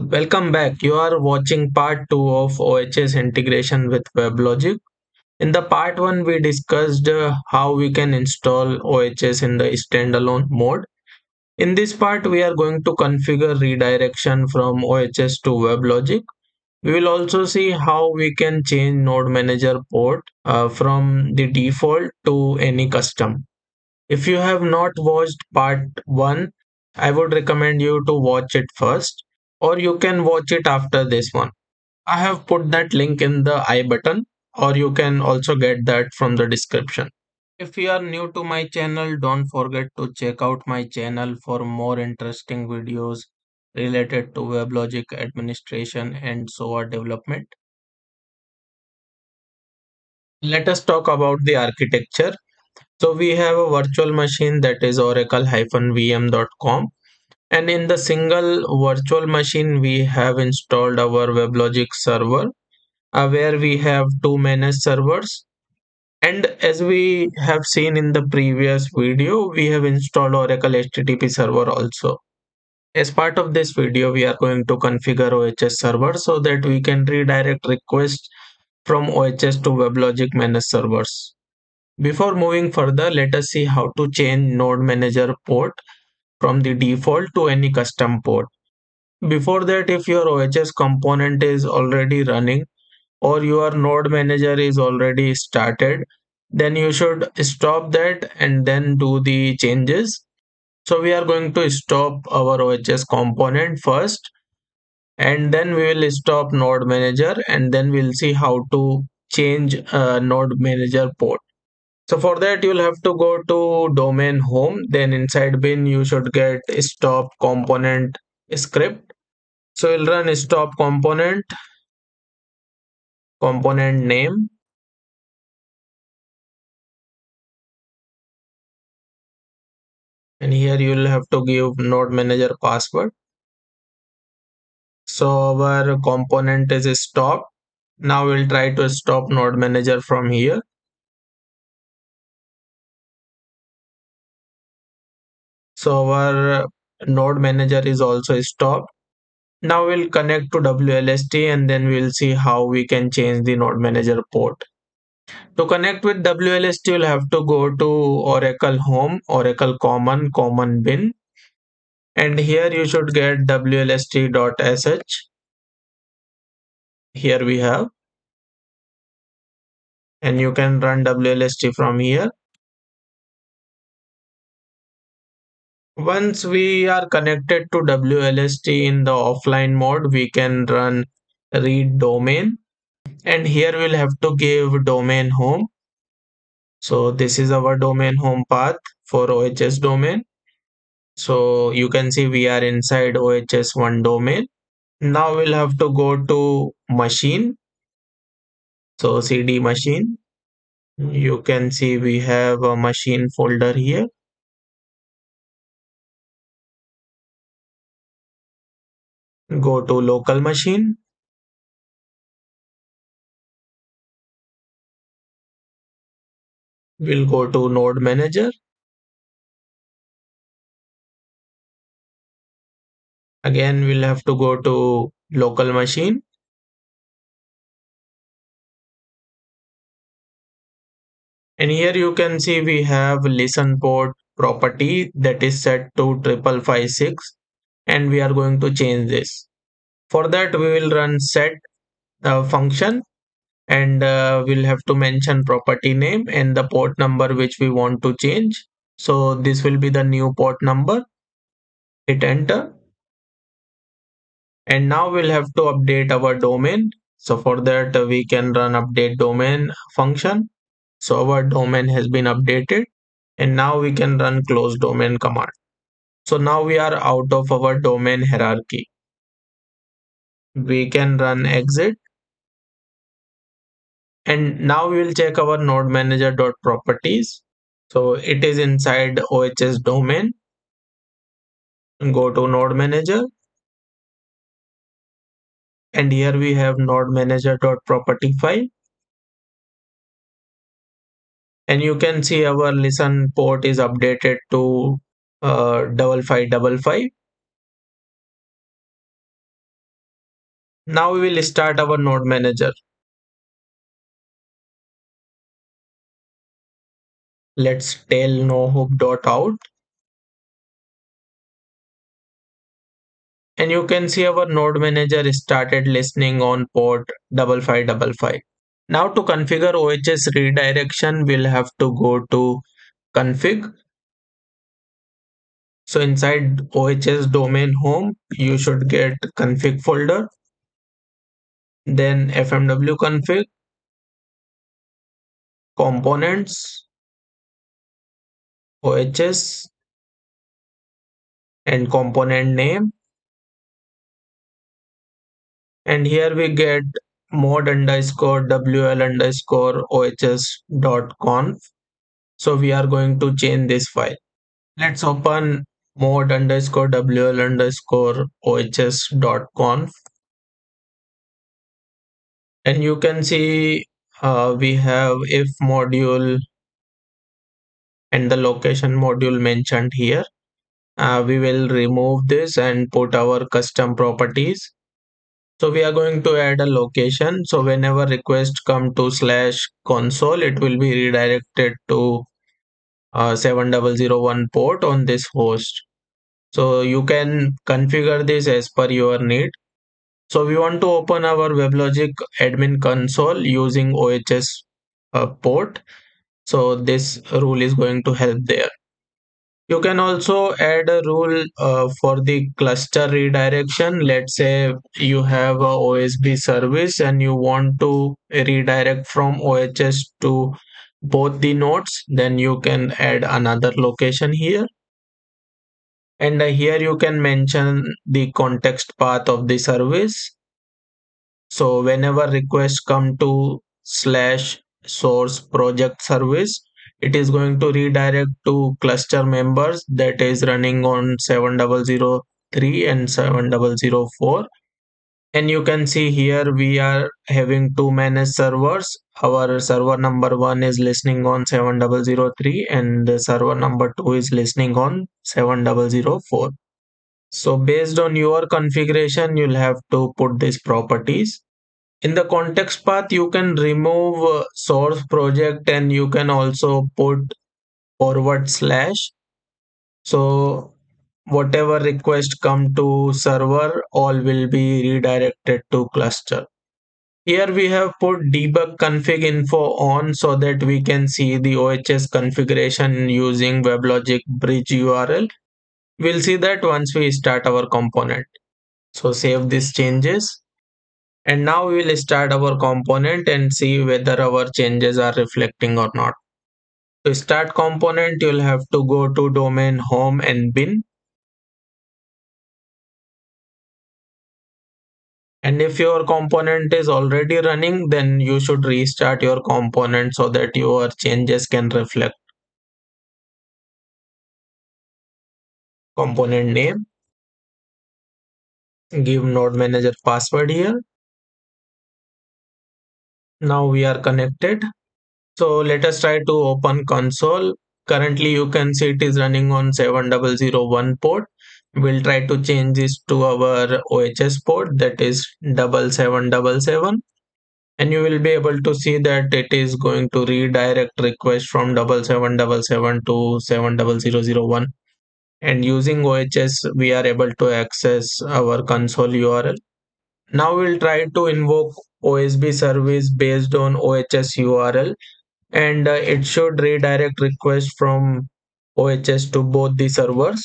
Welcome back. You are watching part 2 of OHS integration with WebLogic. In the part 1, we discussed how we can install OHS in the standalone mode. In this part, we are going to configure redirection from OHS to WebLogic. We will also see how we can change Node Manager port from the default to any custom. If you have not watched part 1, I would recommend you to watch it first, or you can watch it after this one. I have put that link in the I button, or you can also get that from the description. If you are new to my channel, don't forget to check out my channel for more interesting videos related to WebLogic administration and SOA development. Let us talk about the architecture. So we have a virtual machine, that is oracle-vm.com. And in the single virtual machine, we have installed our WebLogic server, where we have two managed servers. And as we have seen in the previous video, we have installed Oracle HTTP server also. As part of this video, we are going to configure OHS server so that we can redirect requests from OHS to WebLogic managed servers. Before moving further, let us see how to change Node Manager port from the default to any custom port. Before that, if your OHS component is already running or your Node Manager is already started, then you should stop that and then do the changes. So we are going to stop our OHS component first, and then we will stop Node Manager, and then we'll see how to change Node Manager port. So for that, you'll have to go to domain home, then inside bin you should get stop component script. So we'll run stop component, component name, and here you'll have to give Node Manager password. So our component is stopped. Now we'll try to stop Node Manager from here. So our Node Manager is also stopped. Now we'll connect to WLST, and then we'll see how we can change the Node Manager port. To connect with WLST, you'll have to go to Oracle Home, Oracle Common, Common Bin, and here you should get WLST.sh. Here we have, and you can run WLST from here. Once we are connected to WLST in the offline mode, we can run read domain, and here we'll have to give domain home. So this is our domain home path for OHS domain. So you can see we are inside OHS1 domain. Now we'll have to go to machine. So CD machine. You can see we have a machine folder here. Go to local machine. We'll go to Node Manager. Again, we'll have to go to local machine. And here you can see we have listen port property that is set to 5556. And we are going to change this. For that, we will run set function, and we'll have to mention property name and the port number which we want to change. So this will be the new port number. Hit enter. And now we'll have to update our domain. So for that, we can run update domain function. So our domain has been updated, and now we can run close domain command. So now we are out of our domain hierarchy. We can run exit. And now we will check our Node Manager.properties. So it is inside OHS domain. Go to Node Manager. And here we have Node Manager.property file. And you can see our listen port is updated to 5555. Now we will start our Node Manager. Let's tell nohup.out. And you can see our Node Manager started listening on port 5555. Now to configure OHS redirection, we'll have to go to config. So inside OHS domain home, you should get config folder. Then FMW config, components, OHS, and component name. And here we get mod_wl_OHS.conf. So we are going to change this file. Let's open mod_wl_OHS.conf. And you can see we have if module and the location module mentioned here. We will remove this and put our custom properties. So we are going to add a location. So whenever request come to /console, it will be redirected to 7001 port on this host. So you can configure this as per your need. So we want to open our WebLogic admin console using OHS port. So this rule is going to help there. You can also add a rule for the cluster redirection. Let's say you have a OSB service and you want to redirect from OHS to both the nodes, then you can add another location here. And here you can mention the context path of the service. So whenever requests come to /source project service, it is going to redirect to cluster members that is running on 7003 and 7004. And you can see here we are having two managed servers. Our server number 1 is listening on 7003 and the server number 2 is listening on 7004. So based on your configuration, you'll have to put these properties. In the context path, you can remove source project and you can also put /. So whatever request come to server, all will be redirected to cluster. Here we have put debug config info on so that we can see the OHS configuration using WebLogic bridge URL. We'll see that once we start our component. So save these changes. And now we will start our component and see whether our changes are reflecting or not. To start component, you'll have to go to domain home and bin. And if your component is already running, then you should restart your component so that your changes can reflect. Component name. Give Node Manager password here. Now we are connected. So let us try to open console. Currently you can see it is running on 7001 port. We'll try to change this to our OHS port, that is 7777. And you will be able to see that it is going to redirect request from 7777 to 70001. And using OHS, we are able to access our console URL. Now we'll try to invoke OSB service based on OHS URL, and it should redirect request from OHS to both the servers.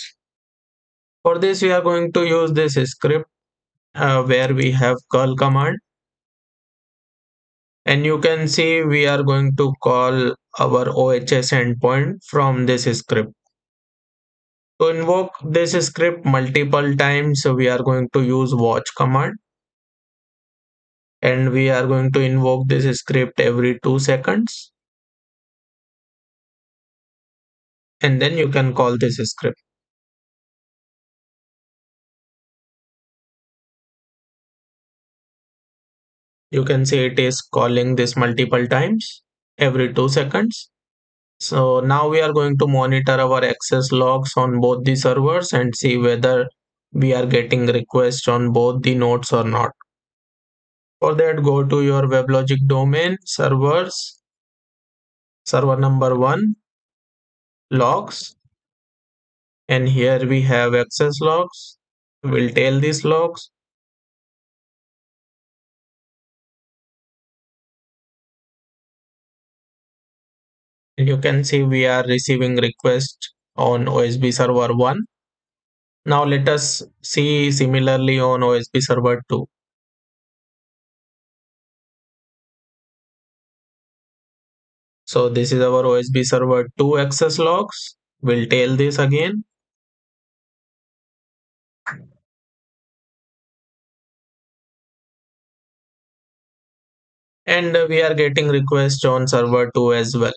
For this, we are going to use this script where we have curl command. And you can see we are going to call our OHS endpoint from this script. To invoke this script multiple times, we are going to use watch command. And we are going to invoke this script every 2 seconds. And then you can call this script. You can see it is calling this multiple times every 2 seconds. So now we are going to monitor our access logs on both the servers and see whether we are getting requests on both the nodes or not. For that, go to your WebLogic domain, servers, server number 1, logs, and here we have access logs. We'll tell these logs. You can see we are receiving request on OSB server 1. Now let us see similarly on OSB server 2. So this is our OSB server 2 access logs. We'll tail this again. And we are getting requests on server 2 as well.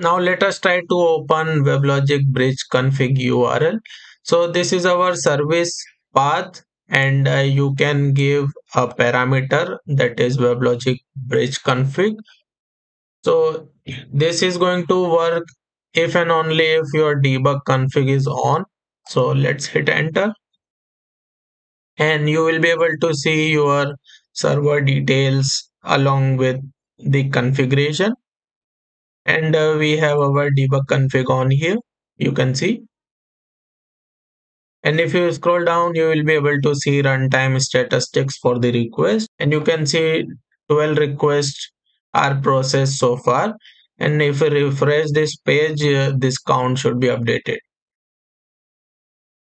Now let us try to open WebLogic bridge config URL. So this is our service path, and you can give a parameter that is WebLogic bridge config. So this is going to work if and only if your debug config is on. So let's hit enter, and you will be able to see your server details along with the configuration. And we have our debug config on here, you can see. And if you scroll down, you will be able to see runtime statistics for the request, and you can see 12 requests are processed so far. And if you refresh this page, this count should be updated,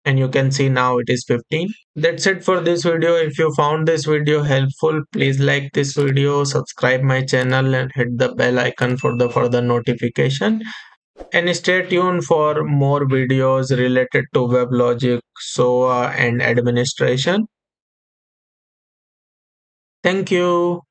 and you can see now it is 15. That's it for this video. If you found this video helpful, please like this video, subscribe my channel, and hit the bell icon for the further notification. And stay tuned for more videos related to WebLogic, SOA, and administration. Thank you.